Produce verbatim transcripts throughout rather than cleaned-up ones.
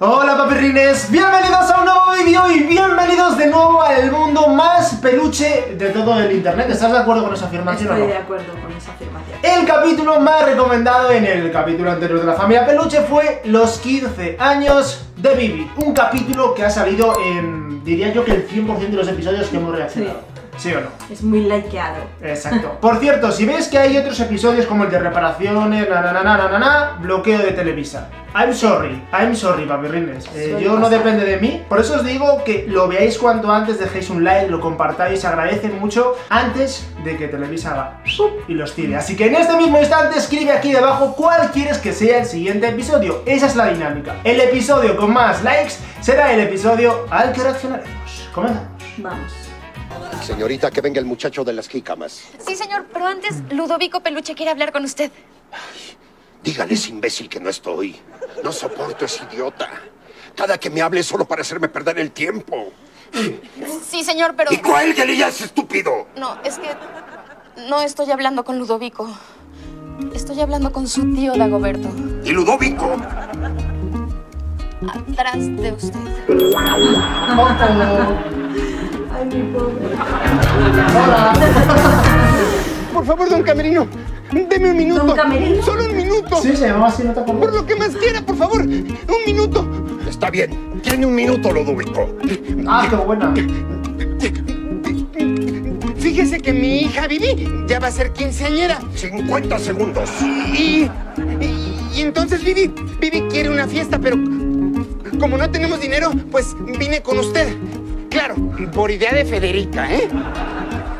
Hola papirrines, bienvenidos a un nuevo vídeo y bienvenidos de nuevo al mundo más peluche de todo el internet. ¿Estás de acuerdo con esa afirmación? Estoy o no? de acuerdo con esa afirmación. El capítulo más recomendado en el capítulo anterior de La Familia Peluche fue los quince años de Bibi. Un capítulo que ha salido en, diría yo que el cien por cien de los episodios que hemos reaccionado. Sí. ¿Sí o no? Es muy likeado. Exacto. Por cierto, si ves que hay otros episodios como el de reparaciones, na na na na na na, bloqueo de Televisa. I'm sorry, I'm sorry, papirrines. Eh, yo no depende de mí. Por eso os digo que lo veáis cuanto antes, dejéis un like, lo compartáis, se agradecen mucho antes de que Televisa haga y los tire. Así que en este mismo instante escribe aquí debajo cuál quieres que sea el siguiente episodio. Esa es la dinámica. El episodio con más likes será el episodio al que reaccionaremos. Comenzamos. Vamos. Señorita, que venga el muchacho de las jícamas. Sí, señor, pero antes Ludovico Peluche quiere hablar con usted. Ay, dígale ese imbécil que no estoy. No soporto ese idiota. Cada que me hable es solo para hacerme perder el tiempo. Sí, señor, pero... ¡Y cuélguele ya, es estúpido! No, es que no estoy hablando con Ludovico. Estoy hablando con su tío Dagoberto. ¿Y Ludovico? Atrás de usted. Ay, mi pobre. Hola. Por favor, don Camerino, deme un minuto. ¿Don Camerino? Solo un minuto. Sí, se llamaba así, no te acuerdo. Por lo que más quiera, por favor. Un minuto. Está bien. Tiene un minuto, Ludovico. Ah, qué buena. Fíjese que mi hija Vivi ya va a ser quinceañera. cincuenta segundos. Y, y, y entonces Vivi, Vivi quiere una fiesta, pero como no tenemos dinero, pues vine con usted. Claro, por idea de Federica, ¿eh?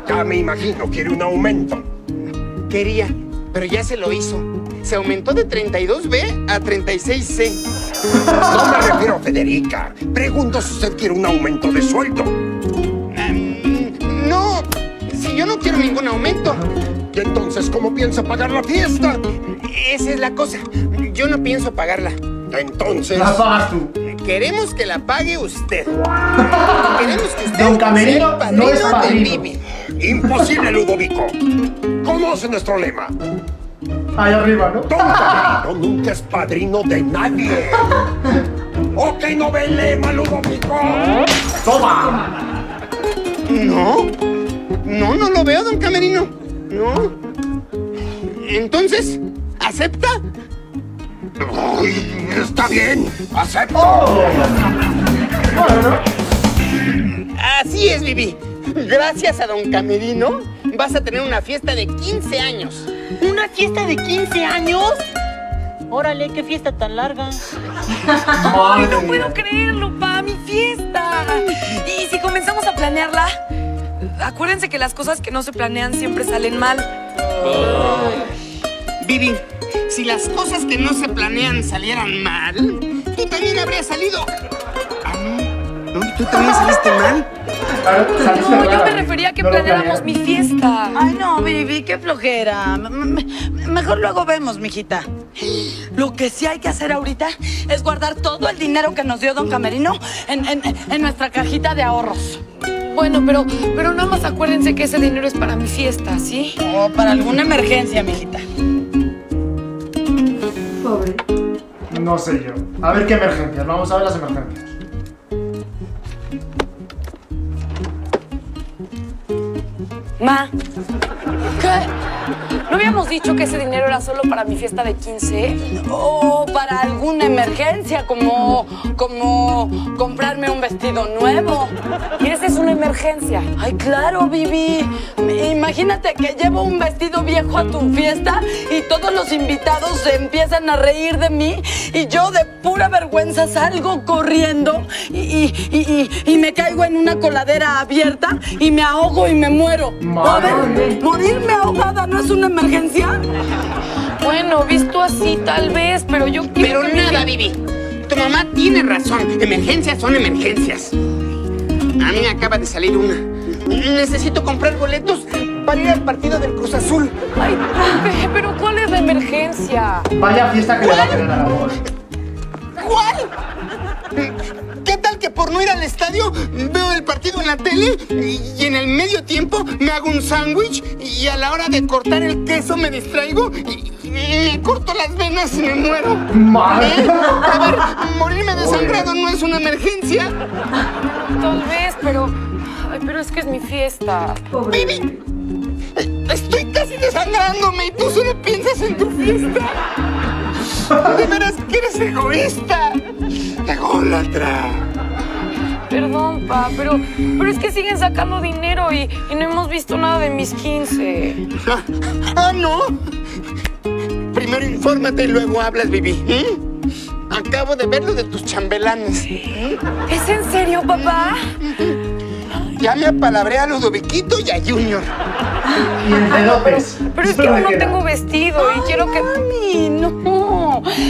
Ya me imagino, quiere un aumento. Quería, pero ya se lo hizo. Se aumentó de treinta y dos B a treinta y seis C. No me refiero a Federica. Pregunto si usted quiere un aumento de sueldo. Um, no, si yo no quiero ningún aumento. ¿Y entonces cómo piensa pagar la fiesta? Esa es la cosa. Yo no pienso pagarla. Entonces... La pagas tú. Queremos que la pague usted. Queremos que usted... Don Camerino no es padrino. Imposible, Ludovico. Conoce nuestro lema. Ahí arriba, ¿no? Don Camerino nunca es padrino de nadie. Ok, no ve el lema, Ludovico. Toma. No. No, no lo veo, don Camerino. No. Entonces, ¿acepta? Ay, está bien, acepto. Oh. Bueno. Así es, Vivi. Gracias a don Camerino vas a tener una fiesta de quince años. ¿Una fiesta de quince años? Órale, qué fiesta tan larga. Ay, no puedo creerlo, pa, mi fiesta. Y si comenzamos a planearla, acuérdense que las cosas que no se planean siempre salen mal. Oh. Vivi. Si las cosas que no se planean salieran mal, tú también habrías salido. Ah, no. ¿No? ¿Tú también saliste mal? No, yo me refería a que planeáramos mi fiesta. Ay, no, Bibi, qué flojera. Mejor luego vemos, mijita. Lo que sí hay que hacer ahorita es guardar todo el dinero que nos dio don Camerino en, en, en nuestra cajita de ahorros. Bueno, pero, pero nada más acuérdense que ese dinero es para mi fiesta, ¿sí? O para alguna emergencia, mijita. Pobre. No sé yo. A ver qué emergencias. Vamos a ver las emergencias. Ma. ¿Qué? ¿No habíamos dicho que ese dinero era solo para mi fiesta de quince? ¿O para alguna emergencia? Como, como comprarme un vestido nuevo. ¿Y esa es una emergencia? Ay, claro, Vivi. Imagínate que llevo un vestido viejo a tu fiesta y todos los invitados se empiezan a reír de mí y yo de pura vergüenza salgo corriendo y, y, y, y, y me caigo en una coladera abierta y me ahogo y me muero. A ver, morirme ahogada no es una emergencia. Bueno, visto así tal vez, pero yo quiero... Pero nada, Vivi. Tu mamá tiene razón. Emergencias son emergencias. A mí acaba de salir una. Necesito comprar boletos para ir al partido del Cruz Azul. Ay, profe, pero ¿cuál es la emergencia? Vaya fiesta que le va a tener a la voz. ¿Cuál? ¿Qué tal que por no ir al estadio veo el partido en la tele y en el medio tiempo me hago un sándwich y a la hora de cortar el queso me distraigo y y corto las venas y me muero. Madre. ¿Eh? A ver, morirme desangrado no es una emergencia. Tal vez, pero... Ay, pero es que es mi fiesta. Pobre. Bibi, estoy casi desangrándome y tú solo piensas en tu fiesta. De veras que eres egoísta. Ególatra. Perdón, pa, pero, pero es que siguen sacando dinero y, y no hemos visto nada de mis quince. ¿Ah, ah no? Primero infórmate y luego hablas, Vivi. ¿Eh? Acabo de ver lo de tus chambelanes. ¿Eh? ¿Es en serio, papá? Ya me apalabré a Ludoviquito y a Junior. Y el de López. Pero, pero es que yo no tengo vestido y quiero que... Mami, no.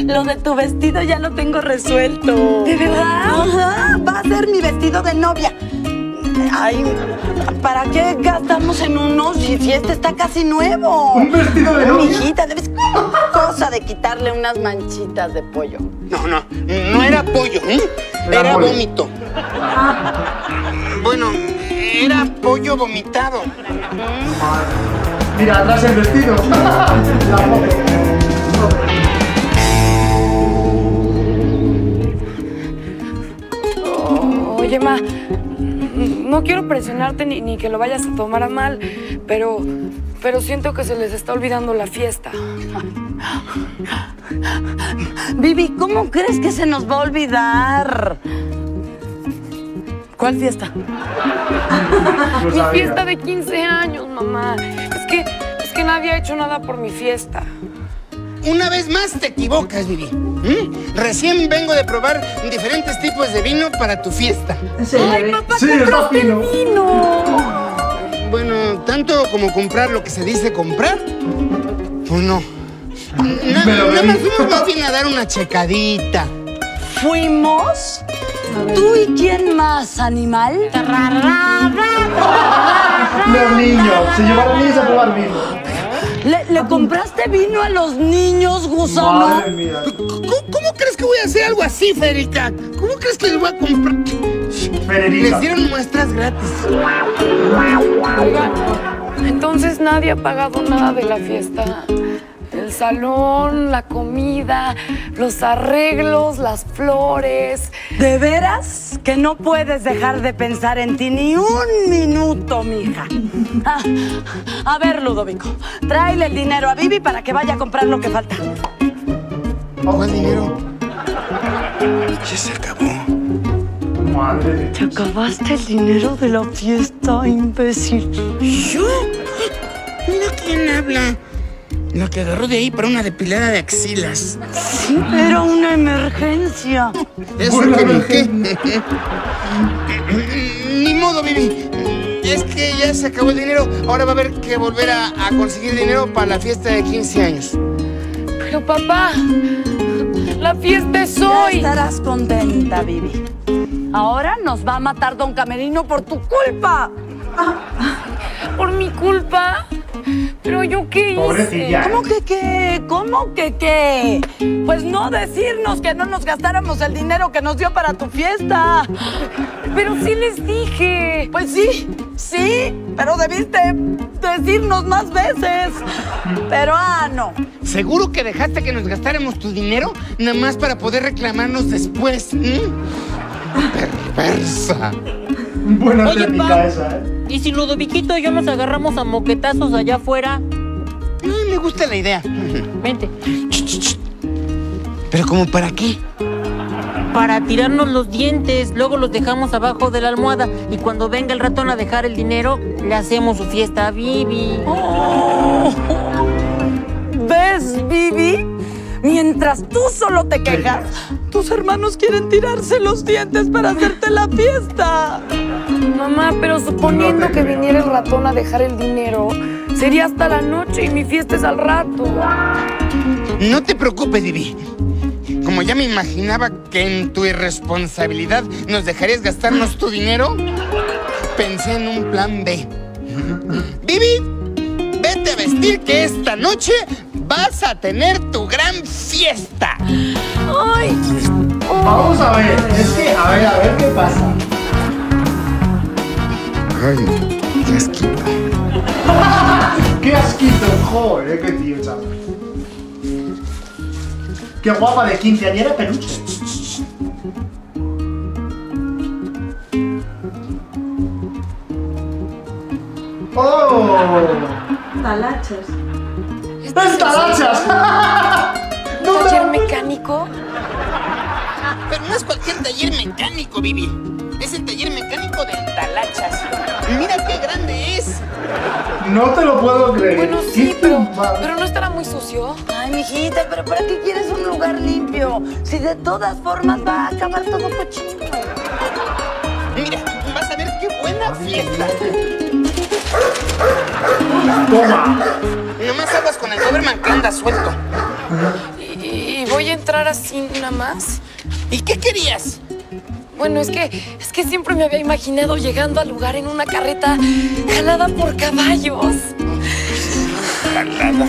Lo de tu vestido ya lo tengo resuelto. ¿De verdad? Ajá, va a ser mi vestido de novia. Ay, ¿para qué gastamos en unos si este está casi nuevo? ¿Un vestido de novia? Mijita, debes cosa de quitarle unas manchitas de pollo. No, no, no era pollo, ¿eh? Era, era vómito. Bueno, era pollo vomitado. Mira, atrás el vestido. Oh, oye, ma, no quiero presionarte ni, ni que lo vayas a tomar a mal, pero, pero siento que se les está olvidando la fiesta. Vivi, ¿cómo crees que se nos va a olvidar? ¿Cuál fiesta? No mi fiesta de quince años, mamá. Es que, es que nadie ha hecho nada por mi fiesta. Una vez más te equivocas, Vivi. ¿Mm? Recién vengo de probar diferentes tipos de vino para tu fiesta. Sí. ¡Ay, papá, sí, compraste vino. vino! Bueno, tanto como comprar lo que se dice comprar, pues no. Nada na, na más fuimos más bien a dar una checadita. ¿Fuimos? ¿Tú y quién más, animal? Los niños. Se llevaron niños a probar vino. ¿Le, le compraste vino a los niños, gusano? Madre mía. ¿Cómo, ¿Cómo crees que voy a hacer algo así, Federica? ¿Cómo crees que les voy a comprar? Federica. Les dieron muestras gratis. Entonces nadie ha pagado nada de la fiesta. El salón, la comida, los arreglos, las flores. ¿De veras que no puedes dejar de pensar en ti ni un minuto, mija? Ah, a ver, Ludovico, tráele el dinero a Vivi para que vaya a comprar lo que falta. ¿Cuál dinero? Ya se acabó. Madre. Te acabaste el dinero de la fiesta, imbécil. ¿Yo? Mira quién habla. Lo que agarró de ahí para una depilada de axilas. Sí, era una emergencia. ¿Eso que ni qué? Ni modo, Bibi. Es que ya se acabó el dinero. Ahora va a haber que volver a, a conseguir dinero para la fiesta de quince años. Pero, papá, la fiesta es hoy. Ya estarás contenta, Bibi. Ahora nos va a matar Don Camerino por tu culpa. ¿Por mi culpa? ¿Pero yo qué hice? Pobrecilla. ¿Cómo que qué? ¿Cómo que qué? Pues no decirnos que no nos gastáramos el dinero que nos dio para tu fiesta. Pero sí les dije. Pues sí, sí, pero debiste decirnos más veces. Pero ah, no. ¿Seguro que dejaste que nos gastáramos tu dinero? Nada más para poder reclamarnos después. ¿Eh? Perversa. Buena técnica esa, ¿eh? ¿Y si Ludoviquito y yo nos agarramos a moquetazos allá afuera? Mm, me gusta la idea. Vente. ¿Pero como para qué? Para tirarnos los dientes, luego los dejamos abajo de la almohada y cuando venga el ratón a dejar el dinero, le hacemos su fiesta a Vivi. Oh. ¿Ves, Vivi? Mientras tú solo te quejas, tus hermanos quieren tirarse los dientes para hacerte la fiesta. Mamá, pero suponiendo que viniera el ratón a dejar el dinero, sería hasta la noche y mi fiesta es al rato. No te preocupes, Vivi. Como ya me imaginaba que en tu irresponsabilidad nos dejarías gastarnos tu dinero, pensé en un plan B. Vivi, vete a vestir que esta noche... vas a tener tu gran fiesta. Ay. Oh. Vamos a ver, es que a ver, a ver qué pasa. Ay, qué asquito. Qué asquito, joder, qué tío, chaval. Qué guapa de quinceañera peluche. ¡Oh! Entalachas. ¡Entalachas! ¿Taller mecánico? Pero no es cualquier taller mecánico, Bibi. Es el taller mecánico de Entalachas. ¡Mira qué grande es! No te lo puedo creer. Bueno, sí, pero, pero ¿no estará muy sucio? Ay, mijita, ¿pero para qué quieres un lugar limpio? Si de todas formas va a acabar todo cochino. Mira, vas a ver qué buena fiesta. ¡Toma! Nomás aguas con el Doberman que anda suelto. ¿Y, y voy a entrar así nada más? ¿Y qué querías? Bueno, es que, es que siempre me había imaginado llegando al lugar en una carreta jalada por caballos. ¿Jalada?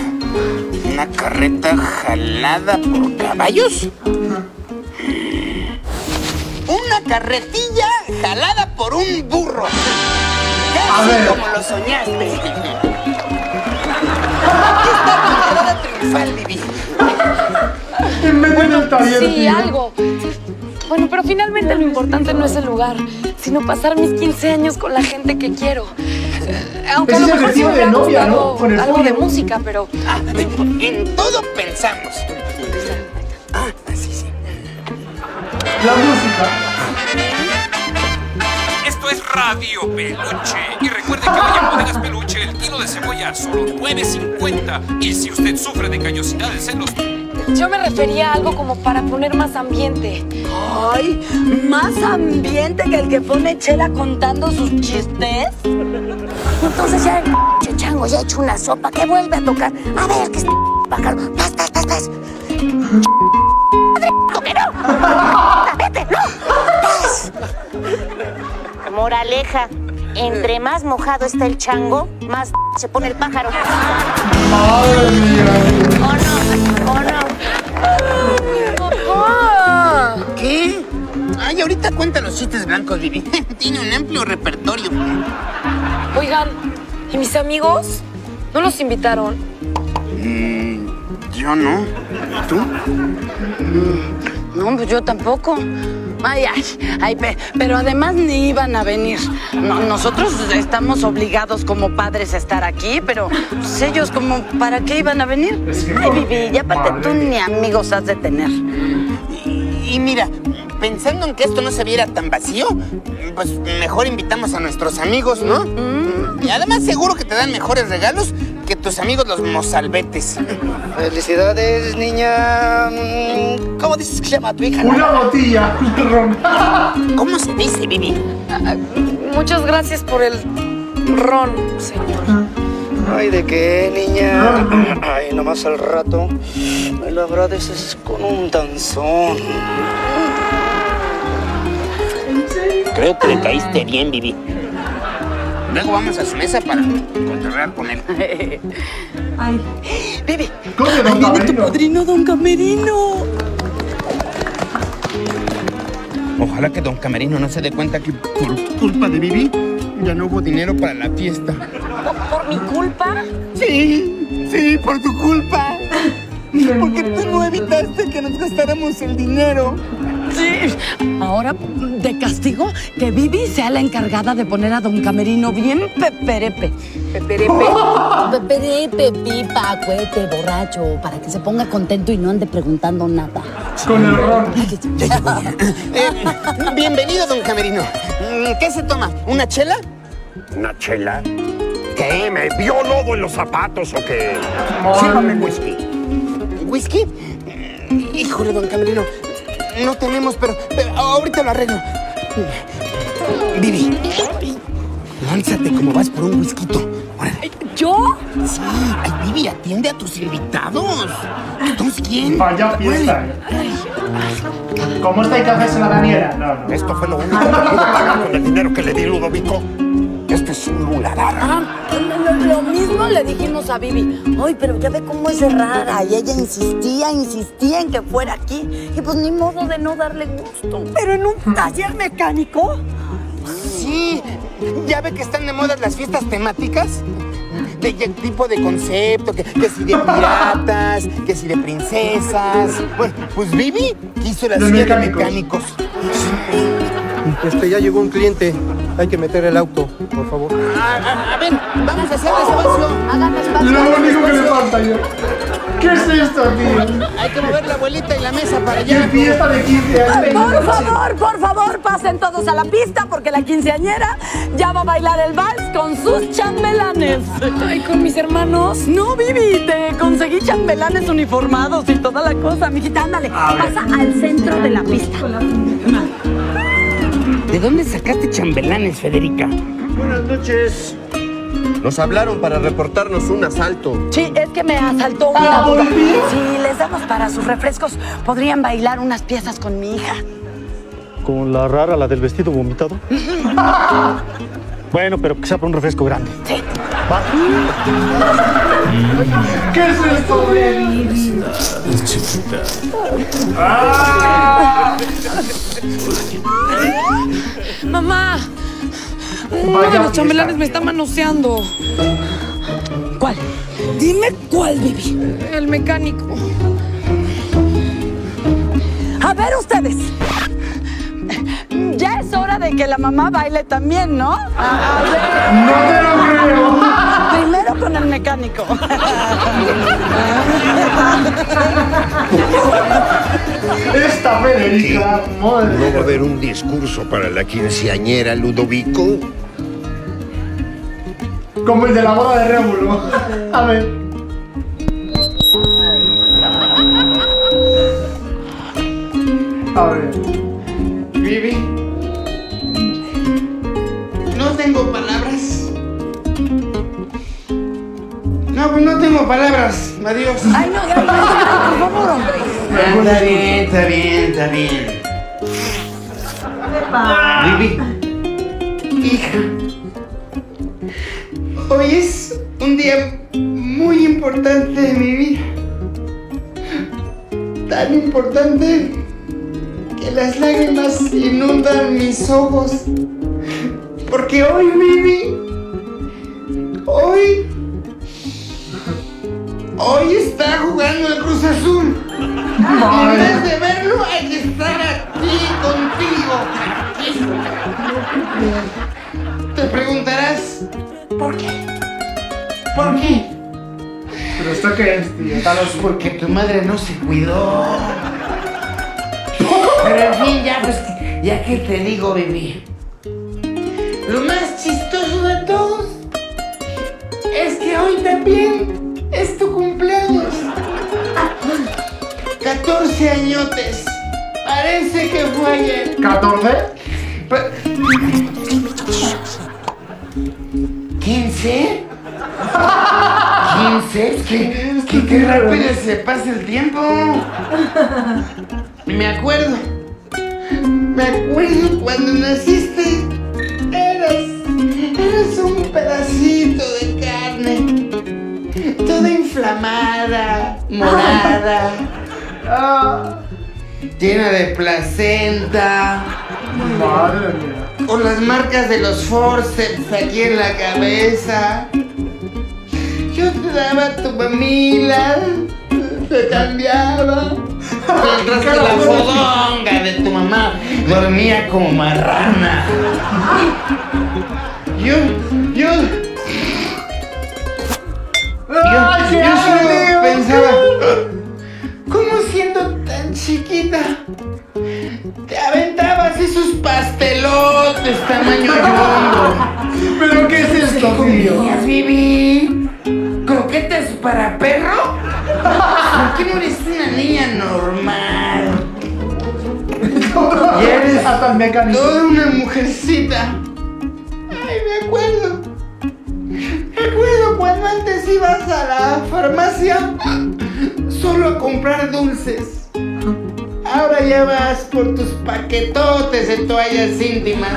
¿Una carreta jalada por caballos? ¡Una carretilla jalada por un burro! A ver. Como lo soñaste. Aquí está tu entrada triunfal, Vivi. Bueno, el taller, sí, tío. Algo. Bueno, pero finalmente lo importante no es el lugar, sino pasar mis quince años con la gente que quiero. Aunque es a lo mejor sí me hubiera gustado algo, algo de música, pero... Ah, en todo pensamos. Ah, sí, sí. La música. Es Radio Peluche. Y recuerde que vaya a Bodegas Peluche. El kilo de cebolla solo nueve cincuenta. Y si usted sufre de callosidades en los... Yo me refería a algo como para poner más ambiente. Ay, ¿más ambiente que el que pone Chela contando sus chistes? Entonces ya el chango ya ha hecho una sopa que vuelve a tocar. A ver, que es pájaro. Paz, paz, paz, paz. ¡Madre, no! ¡Vete, no! ¡Paz! Moraleja, entre más mojado está el chango, más se pone el pájaro. ¡Madre mía! ¡Oh, no! ¡Oh, no! ¡Papá! ¿Qué? Ay, ahorita cuenta los chistes blancos, Vivi. Tiene un amplio repertorio. Oigan, ¿y mis amigos? ¿No los invitaron? Mm, yo no. ¿Tú? No, pues yo tampoco. Ay, ay, ay, pero además ni iban a venir. No, nosotros estamos obligados como padres a estar aquí, pero pues, ellos como, ¿para qué iban a venir? Ay, Vivi, ya aparte tú ni amigos has de tener. Y, y mira, pensando en que esto no se viera tan vacío, pues mejor invitamos a nuestros amigos, ¿no? Mm. Y además seguro que te dan mejores regalos que tus amigos los mozalbetes. Felicidades, niña. ¿Cómo dices que se llama tu hija? Una botella. Ron. ¿Cómo se dice, Bibi? Muchas gracias por el ron, señor. Ay, ¿de qué, niña? Ay, nomás al rato me lo agradeces con un danzón. Creo que le caíste bien, Bibi. Luego vamos a su mesa para contrarrear con él. Ay, Bibi. ¿Cómo que don Camerino? Viene tu padrino, don Camerino. Ojalá que don Camerino no se dé cuenta que por culpa de Bibi ya no hubo dinero para la fiesta. ¿Por, por mi culpa? Sí, sí, por tu culpa. Porque tú no evitaste que nos gastáramos el dinero. Sí. Ahora, de castigo, que Bibi sea la encargada de poner a don Camerino bien peperepe. ¿Peperepe? Peperepe, pipa, cohete, borracho, para que se ponga contento y no ande preguntando nada. Con el ron. eh, bienvenido, don Camerino. ¿Qué se toma? ¿Una chela? ¿Una chela? ¿Qué? ¿Me vio lodo en los zapatos o qué? Sírvame whisky. ¿Whisky? Híjole, don Camerino. No tenemos, pero, pero ahorita lo arreglo. Vivi, lánzate como vas por un whisky. ¿Yo? Sí, ay, Vivi, atiende a tus invitados. ¿Todos quién? Vaya fiesta. Ay, ay. ¿Cómo está el café en la Daniela? No, no. Esto fue lo único que pudo pagar con el dinero que le di, Ludovico. Esto es un muladar. Ah, lo mismo le dijimos a Bibi. Ay, pero ya ve cómo es rara. Y ella insistía, insistía en que fuera aquí. Y pues ni modo de no darle gusto. ¿Pero en un taller mecánico? Sí. ¿Ya ve que están de moda las fiestas temáticas? de tipo de concepto, que, que si de piratas, que si de princesas. Bueno, pues Bibi quiso la silla de mecánicos. Este, ya llegó un cliente. Hay que meter el auto, por favor. A, a, a ver, vamos a hacer espacio. Hagan espacio. Lo único que me falta yo. ¿Qué es esto, tío? Hay que mover la abuelita y la mesa para allá. ¡Qué fiesta de quince años! Por favor, por favor, pasen todos a la pista porque la quinceañera ya va a bailar el vals con sus chambelanes. Ay, ¿con mis hermanos? No, Vivi, te conseguí chambelanes uniformados y toda la cosa. Mijita, ándale, pasa al centro de la pista. ¿De dónde sacaste chambelanes, Federica? Buenas noches. Nos hablaron para reportarnos un asalto. Sí, es que me asaltó una duda. Si les damos para sus refrescos, ¿podrían bailar unas piezas con mi hija? ¿Con la rara, la del vestido vomitado? Bueno, pero que sea para un refresco grande. Sí. ¿Va? ¿Qué es esto, güey? ¡Mamá! Uno de los chambelanes me está manoseando. ¿Cuál? Dime cuál, Bibi. El mecánico. A ver ustedes. Ya es hora de que la mamá baile también, ¿no? A ver. No te lo creo. Primero con el mecánico. Esta Federica, madre. ¿No va a haber un discurso para la quinceañera, Ludovico? Como el de la boda de Rébulo. A ver. A ver. Vivi. No tengo palabras. No, pues no tengo palabras. Adiós. Ay, no, por favor, hombre. Está bien, está bien, está bien. Vivi, hija, hoy es un día muy importante de mi vida. Tan importante que las lágrimas inundan mis ojos. Porque hoy, Vivi, hoy, hoy está jugando el Cruz Azul. En vez de verlo, hay que estar aquí contigo. Te preguntarás, ¿por qué? ¿Por qué? ¿Pero esto qué es, tío? Porque tu madre no se cuidó. Pero en fin, ya, pues, ya que te digo, Bibi. Lo más chistoso de todos es que hoy también es tu cumpleaños. catorce añotes. Parece que fue ayer. ¿catorce? ¿quince? ¿quince? ¿Qué, qué, qué rápido se pasa el tiempo? Me acuerdo. Me acuerdo cuando naciste. Eras, eras un pedacito de carne. Toda inflamada, morada. Ah, llena de placenta. Madre mía. Con las marcas de los forceps aquí en la cabeza. Yo te daba tu mamila, te cambiaba. Mientras que la fodonga de tu mamá dormía como marrana. Yo, yo. Yo, yo solo pensaba. ¿Cómo siendo tan chiquita te aventabas esos pastelotes tamaño redondo? ¿Pero qué es esto, tío? Vivi, ¿croquetas para perro? ¿Por qué no eres una niña normal? Y eres toda una mujercita. Ay, me acuerdo. Me acuerdo cuando antes ibas a la farmacia solo a comprar dulces. Ahora ya vas por tus paquetotes de toallas íntimas.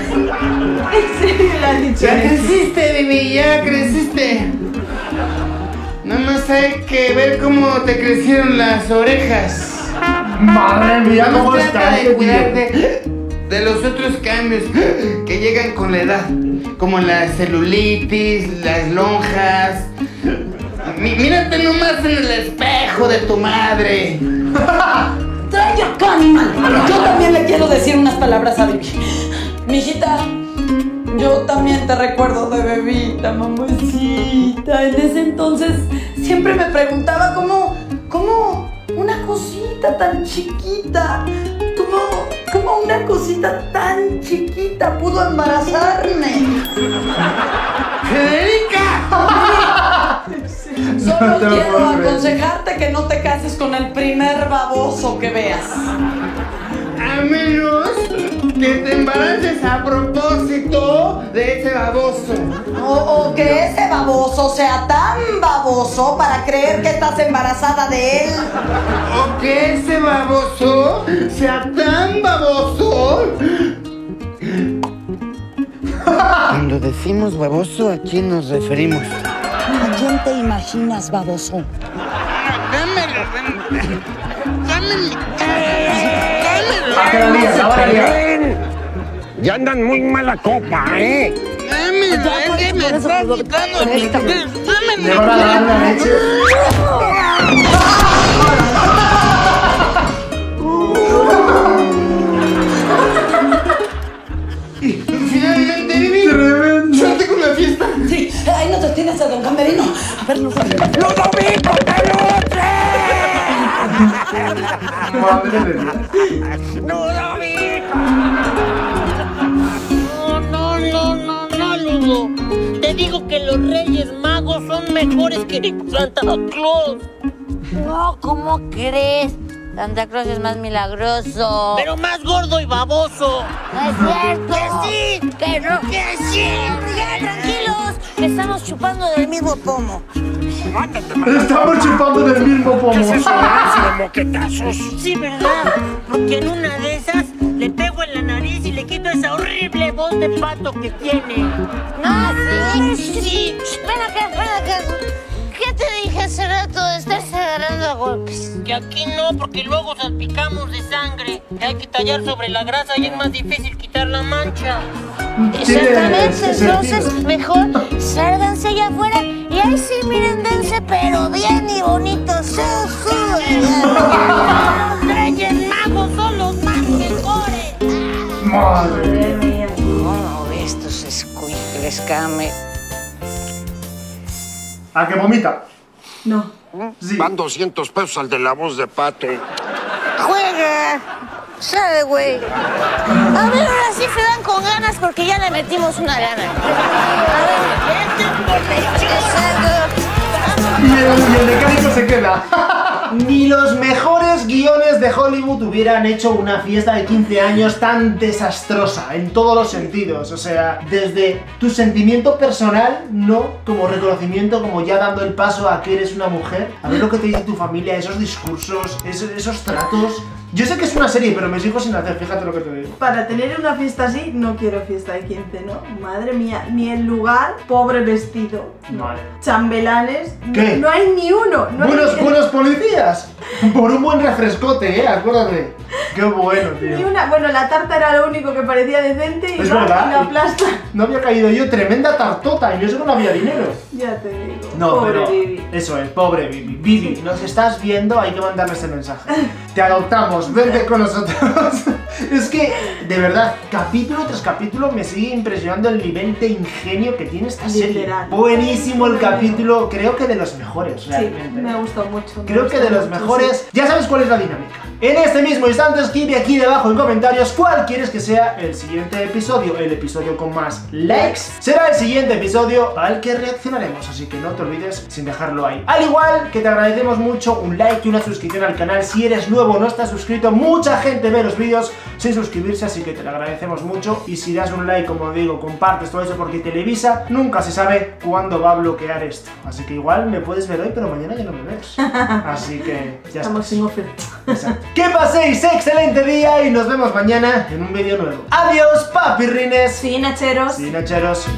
Sí, la dicha. Ya creciste, Vivi, ya creciste. Nada más hay que ver cómo te crecieron las orejas. Madre mía, no cómo trata estás, de cuidarte de los otros cambios que llegan con la edad, como la celulitis, las lonjas, Mírate nomás en el espejo de tu madre. Trae acá, animal. Yo también le quiero decir unas palabras a Bibi. Mijita, yo también te recuerdo de bebita, mamacita. En ese entonces siempre me preguntaba cómo, cómo una cosita tan chiquita, cómo, cómo una cosita tan chiquita pudo embarazarme. ¡Federica! Solo quiero aconsejarte que no te cases con el primer baboso que veas. A menos que te embaraces a propósito de ese baboso. O, o que ese baboso sea tan baboso para creer que estás embarazada de él. O que ese baboso sea tan baboso. Cuando decimos baboso, ¿a quién nos referimos? ¿A quién te imaginas, baboso? Dámelo, dámelo. Dámelo. Ya andan muy mala copa, ¿eh? Dámelo, es que me está quitando. Dámelo. ¡Ay, no te tienes a Don Camerino! A ver, no sabes. ¡Ludovico, Peluche! ¡Ludovico! No, no, no, no, no, Ludo. Te digo que los Reyes Magos son mejores que Santa Claus. No, ¿cómo crees? Santa Claus es más milagroso. Pero más gordo y baboso. No es cierto. ¡Que sí! ¡Que no! ¡Que sí! ¡Ya, tranquilos! Estamos chupando del mismo pomo. Estamos chupando del mismo pomo. ¿Qué es eso? Moquetazos. Sí, ¿verdad? Porque en una de esas le pego en la nariz y le quito esa horrible voz de pato que tiene. ¡Ah, sí! ¡Sí! sí. Ven acá, ven acá. ¿Qué te dije hace rato de estarse agarrando a golpes? Que aquí no, porque luego salpicamos de sangre. Hay que tallar sobre la grasa y es más difícil quitar la mancha. Exactamente, entonces mejor sálganse allá afuera y ahí sí miren, dense pero bien y bonito. Sí, sí. Los Reyes Magos son los más mejores. Madre mía. ¿Cómo estos escuincles, Came? ¿A que vomita? No. Sí. Van doscientos pesos al de la voz de pato. ¡Juega! ¡Sabe, güey! A ver, ahora sí se dan con ganas porque ya le metimos una lana. A ver, este por el... Y el mecánico se queda. Ni los mejores guiones de Hollywood hubieran hecho una fiesta de quince años tan desastrosa, en todos los sentidos. O sea, desde tu sentimiento personal, no como reconocimiento, como ya dando el paso a que eres una mujer. A ver lo que te dice tu familia, esos discursos, esos, esos tratos. Yo sé que es una serie, pero me sigo sin hacer, fíjate lo que te digo. Para tener una fiesta así, no quiero fiesta de quince, ¿no? Madre mía, ni el lugar, pobre vestido. Vale. Chambelanes, ¿qué? No, no hay ni uno. No buenos, hay... buenos policías. Por un buen refrescote, ¿eh? Acuérdate. Qué bueno, tío. Ni una... Bueno, la tarta era lo único que parecía decente y es no, verdad. La plasta. No había caído yo, tremenda tartota, y yo sé que no había dinero. Ya te digo. No, pobre pero... Vivi. Eso es, pobre Vivi. Vivi, nos estás viendo, hay que mandarle ese mensaje. Te adoptamos. Vente con nosotros. Es que, de verdad, capítulo tras capítulo me sigue impresionando el nivel de ingenio que tiene esta serie. Buenísimo el capítulo, creo que de los mejores, realmente. Sí, me ha gustado mucho. Creo que de los mejores. Ya sabes cuál es la dinámica. En este mismo instante escribe aquí debajo en comentarios cuál quieres que sea el siguiente episodio. El episodio con más likes será el siguiente episodio al que reaccionaremos, así que no te olvides sin dejarlo ahí. Al igual que te agradecemos mucho un like y una suscripción al canal. Si eres nuevo o no estás suscrito, mucha gente ve los vídeos sin suscribirse, así que te lo agradecemos mucho. Y si das un like, como digo, compartes todo eso, porque Televisa nunca se sabe cuándo va a bloquear esto. Así que igual me puedes ver hoy, pero mañana ya no me ves. Así que ya estamos sin oferta. Exacto. Que paséis excelente día y nos vemos mañana en un vídeo nuevo. Adiós, papirrines. Sí, nacheros. Sí, nacheros.